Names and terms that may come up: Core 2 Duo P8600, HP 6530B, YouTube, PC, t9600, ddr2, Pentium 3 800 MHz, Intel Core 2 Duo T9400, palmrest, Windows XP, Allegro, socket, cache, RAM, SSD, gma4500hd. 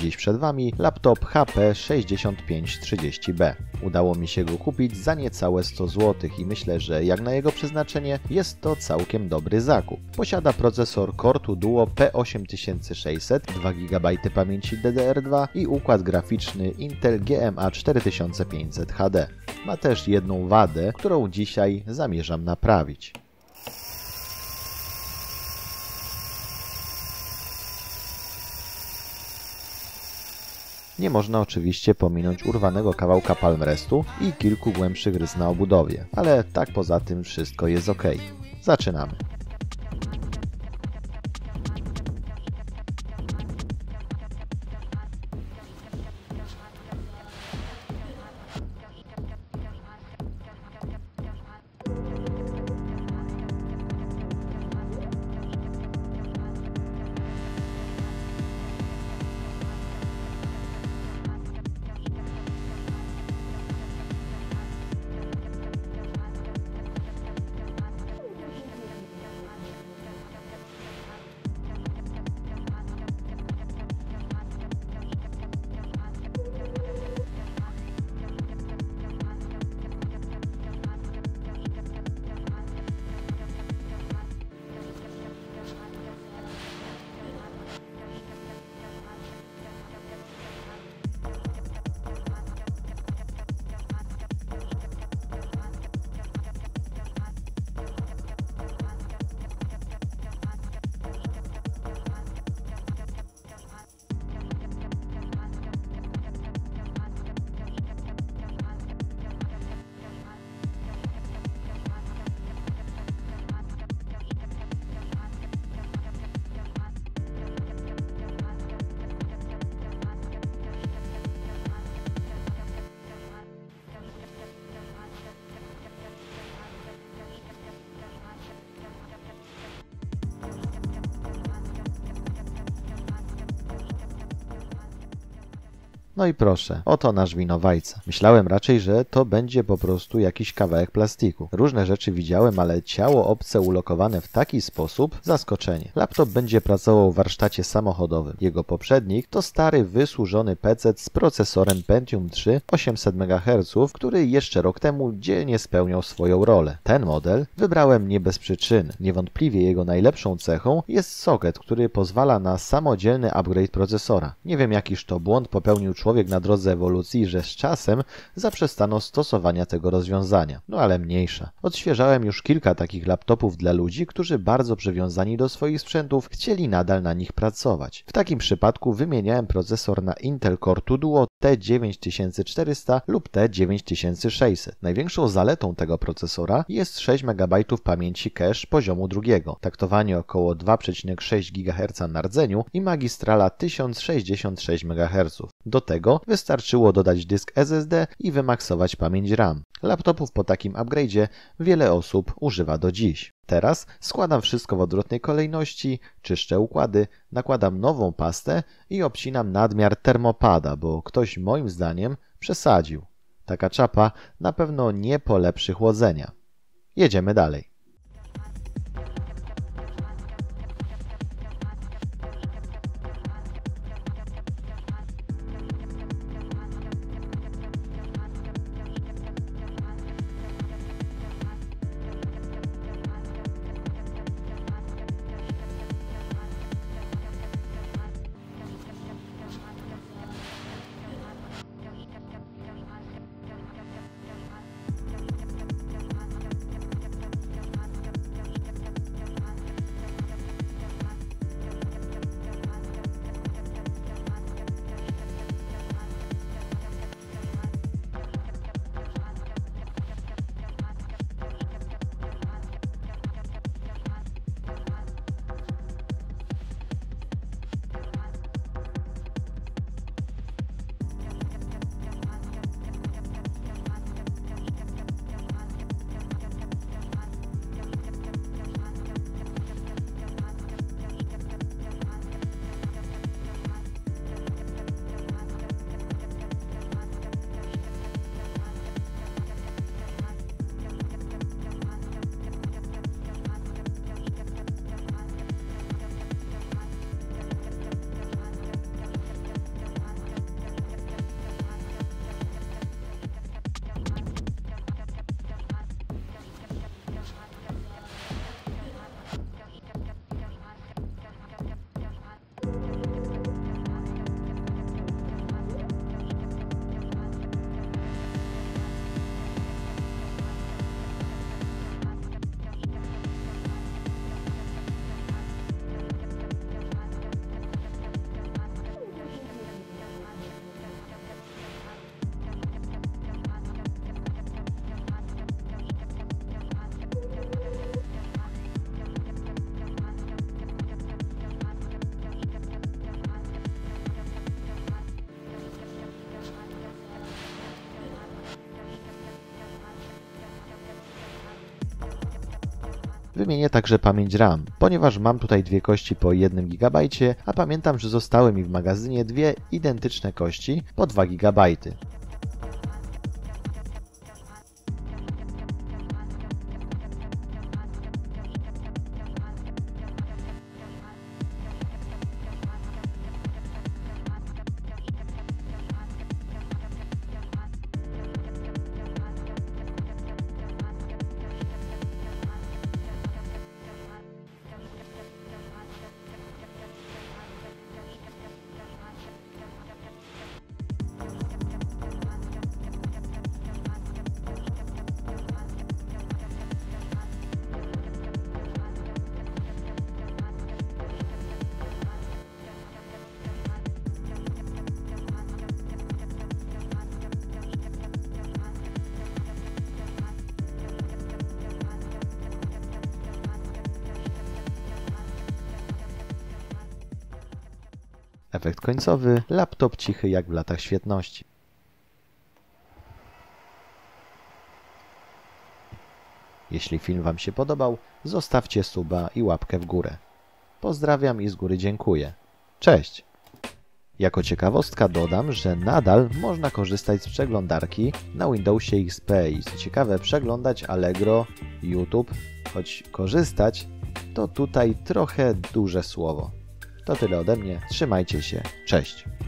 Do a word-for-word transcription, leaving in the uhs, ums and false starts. Dziś przed Wami laptop H P sześć tysięcy pięćset trzydzieści B. Udało mi się go kupić za niecałe sto złotych i myślę, że jak na jego przeznaczenie jest to całkiem dobry zakup. Posiada procesor Core dwa Duo P osiem tysięcy sześćset, dwa gigabajty pamięci D D R dwa i układ graficzny Intel G M A cztery tysiące pięćset H D. Ma też jedną wadę, którą dzisiaj zamierzam naprawić. Nie można oczywiście pominąć urwanego kawałka palmrestu i kilku głębszych rys na obudowie, ale tak poza tym wszystko jest ok. Zaczynamy. No i proszę, oto nasz winowajca. Myślałem raczej, że to będzie po prostu jakiś kawałek plastiku. Różne rzeczy widziałem, ale ciało obce ulokowane w taki sposób, zaskoczenie. Laptop będzie pracował w warsztacie samochodowym. Jego poprzednik to stary, wysłużony P C z procesorem Pentium trzy osiemset megaherców, który jeszcze rok temu dzielnie spełniał swoją rolę. Ten model wybrałem nie bez przyczyny. Niewątpliwie jego najlepszą cechą jest socket, który pozwala na samodzielny upgrade procesora. Nie wiem, jakiż to błąd popełnił człowiek Człowiek na drodze ewolucji, że z czasem zaprzestano stosowania tego rozwiązania. No ale mniejsza. Odświeżałem już kilka takich laptopów dla ludzi, którzy bardzo przywiązani do swoich sprzętów chcieli nadal na nich pracować. W takim przypadku wymieniałem procesor na Intel Core dwa Duo T dziewięć tysięcy czterysta lub T dziewięć tysięcy sześćset. Największą zaletą tego procesora jest sześć megabajtów pamięci cache poziomu drugiego, taktowanie około dwa przecinek sześć gigaherca na rdzeniu i magistrala tysiąc sześćdziesiąt sześć megaherców. Do tego wystarczyło dodać dysk S S D i wymaksować pamięć RAM. Laptopów po takim upgrade'zie wiele osób używa do dziś. Teraz składam wszystko w odwrotnej kolejności, czyszczę układy, nakładam nową pastę i obcinam nadmiar termopada, bo ktoś moim zdaniem przesadził. Taka czapa na pewno nie polepszy chłodzenia. Jedziemy dalej. Wymienię także pamięć RAM, ponieważ mam tutaj dwie kości po jednym gigabajcie, a pamiętam, że zostały mi w magazynie dwie identyczne kości po dwa gigabajty. Efekt końcowy, laptop cichy jak w latach świetności. Jeśli film Wam się podobał, zostawcie suba i łapkę w górę. Pozdrawiam i z góry dziękuję. Cześć! Jako ciekawostka dodam, że nadal można korzystać z przeglądarki na Windowsie X P i co ciekawe przeglądać Allegro, YouTube, choć korzystać to tutaj trochę duże słowo. To tyle ode mnie, trzymajcie się, cześć!